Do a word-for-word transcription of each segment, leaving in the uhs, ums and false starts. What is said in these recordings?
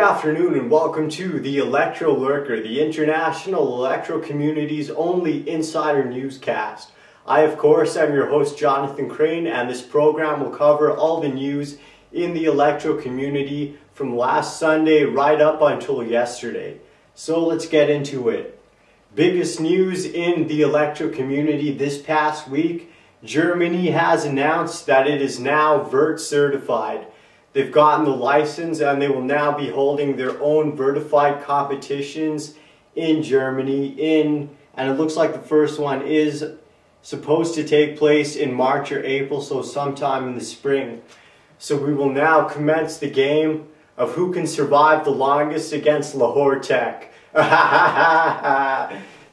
afternoon and welcome to the Electro Lurker, the international electro community's only insider newscast. I, of course, am your host Jonathan Crane, and this program will cover all the news in the electro community from last Sunday right up until yesterday. So let's get into it. Biggest news in the electro community this past week, Germany has announced that it is now VERT certified. They've gotten the license and they will now be holding their own VERTified competitions in Germany in, and it looks like the first one is supposed to take place in March or April, so sometime in the spring. So we will now commence the game of who can survive the longest against Lahore Tech.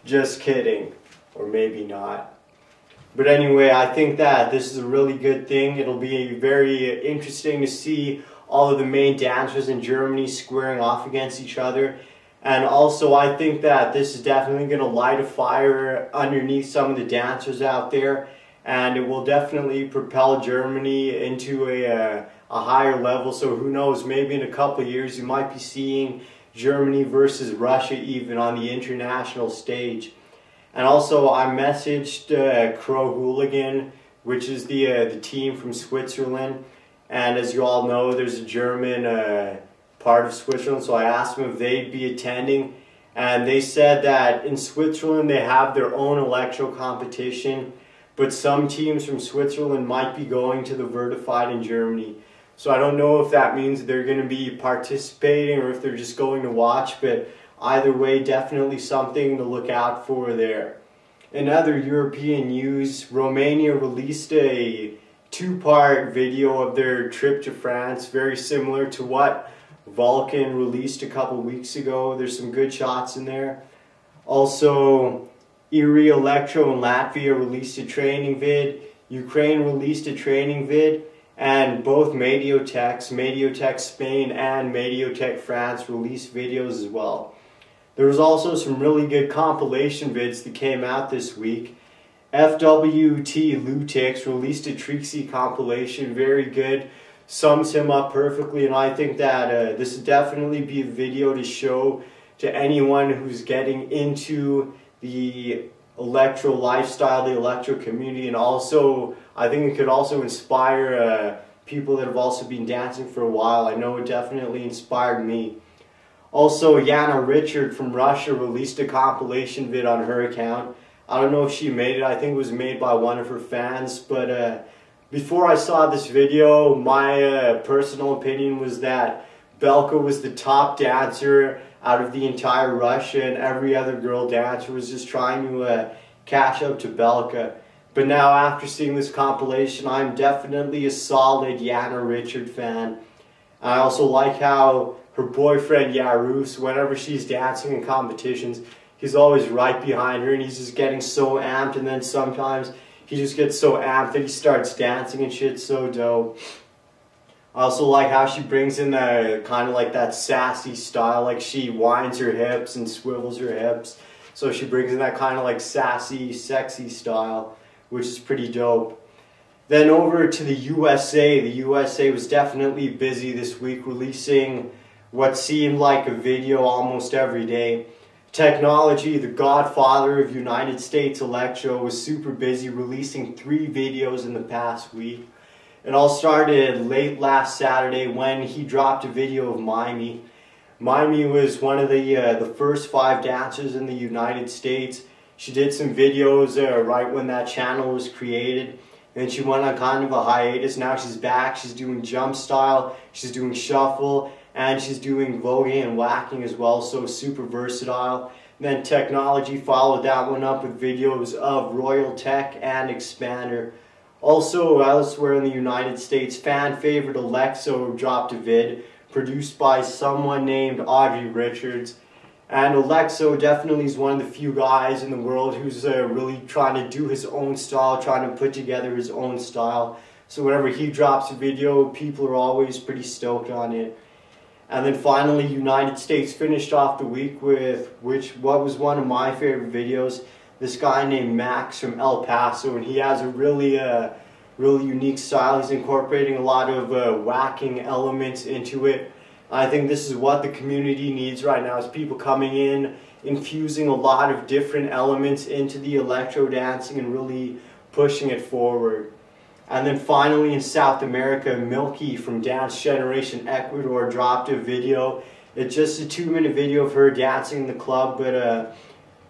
Just kidding, or maybe not. But anyway, I think that this is a really good thing. It'll be very interesting to see all of the main dancers in Germany squaring off against each other. And also, I think that this is definitely going to light a fire underneath some of the dancers out there. And it will definitely propel Germany into a, uh, a higher level. So who knows, maybe in a couple of years you might be seeing Germany versus Russia even on the international stage. And also, I messaged uh, Cro-Hooligan, which is the uh, the team from Switzerland. And as you all know, there's a German uh, part of Switzerland, so I asked them if they'd be attending. And they said that in Switzerland, they have their own electro competition, but some teams from Switzerland might be going to the VERTified in Germany. So I don't know if that means they're going to be participating or if they're just going to watch, but either way, definitely something to look out for there. In other European news, Romania released a two-part video of their trip to France, very similar to what Vulcan released a couple weeks ago. There's some good shots in there. Also, Erie Electro in Latvia released a training vid. Ukraine released a training vid. And both Mediotechs, Mediotech Spain and Mediotech France, released videos as well. There was also some really good compilation vids that came out this week. F W T Lutex released a Trixie compilation, very good, sums him up perfectly, and I think that uh, this would definitely be a video to show to anyone who's getting into the electro lifestyle, the electro community, and also I think it could also inspire uh, people that have also been dancing for a while. I know it definitely inspired me. Also, Yana Richard from Russia released a compilation vid on her account. I don't know if she made it, I think it was made by one of her fans, but uh, before I saw this video, my uh, personal opinion was that Belka was the top dancer out of the entire Russia, and every other girl dancer was just trying to uh, catch up to Belka. But now, after seeing this compilation, I'm definitely a solid Yana Richard fan. I also like how her boyfriend Yarous, whenever she's dancing in competitions, he's always right behind her and he's just getting so amped, and then sometimes he just gets so amped that he starts dancing and shit, so dope. I also like how she brings in the kind of like that sassy style, like she winds her hips and swivels her hips. So she brings in that kind of like sassy, sexy style, which is pretty dope. Then over to the U S A. The U S A was definitely busy this week, releasing what seemed like a video almost every day. Technology, the godfather of United States electro, was super busy, releasing three videos in the past week. It all started late last Saturday when he dropped a video of Mimey. Mimey was one of the, uh, the first five dancers in the United States. She did some videos uh, right when that channel was created. Then she went on kind of a hiatus. Now she's back, she's doing jump style, she's doing shuffle, and she's doing voguing and whacking as well, so super versatile. And then Technology followed that one up with videos of Royal Tech and Expander. Also, elsewhere in the United States, fan favorite Alexo dropped a vid produced by someone named Audrey Richards. And Alexo definitely is one of the few guys in the world who's uh, really trying to do his own style, trying to put together his own style. So whenever he drops a video, people are always pretty stoked on it. And then finally, United States finished off the week with which what was one of my favorite videos, this guy named Max from El Paso, and he has a really uh, really unique style. He's incorporating a lot of uh, whacking elements into it. I think this is what the community needs right now, is people coming in, infusing a lot of different elements into the electro dancing and really pushing it forward. And then finally in South America, Milky from Dance Generation Ecuador dropped a video. It's just a two minute video of her dancing in the club, but uh,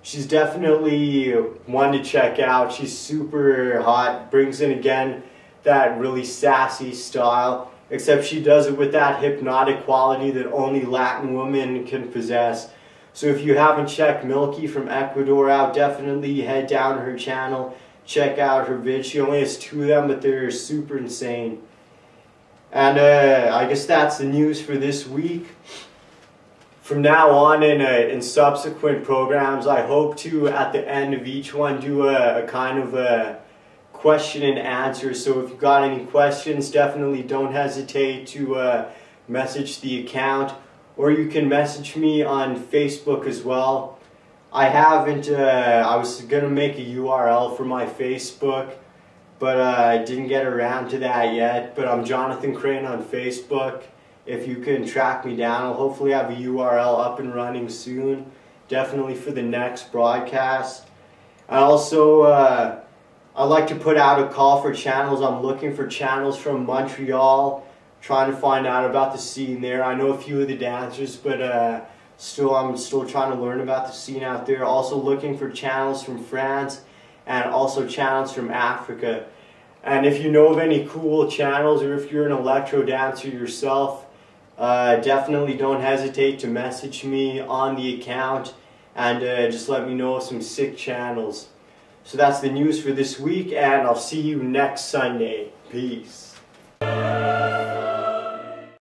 she's definitely one to check out. She's super hot, brings in again that really sassy style, except she does it with that hypnotic quality that only Latin women can possess. So if you haven't checked Milky from Ecuador out, definitely head down her channel, check out her vid. She only has two of them, but they're super insane. And uh, I guess that's the news for this week. From now on in, uh, in subsequent programs, I hope to, at the end of each one, do a, a kind of a question and answer. So if you've got any questions, definitely don't hesitate to uh, message the account. Or you can message me on Facebook as well. I haven't, uh, I was gonna make a U R L for my Facebook, but uh, I didn't get around to that yet. But I'm Jonathan Crane on Facebook. If you can track me down, I'll hopefully have a U R L up and running soon, definitely for the next broadcast. I also, uh, I like to put out a call for channels. I'm looking for channels from Montreal, trying to find out about the scene there. I know a few of the dancers, but uh, still, I'm still trying to learn about the scene out there. Also looking for channels from France and also channels from Africa. And if you know of any cool channels, or if you're an electro dancer yourself, uh, definitely don't hesitate to message me on the account and uh, just let me know of some sick channels. So that's the news for this week, and I'll see you next Sunday. Peace.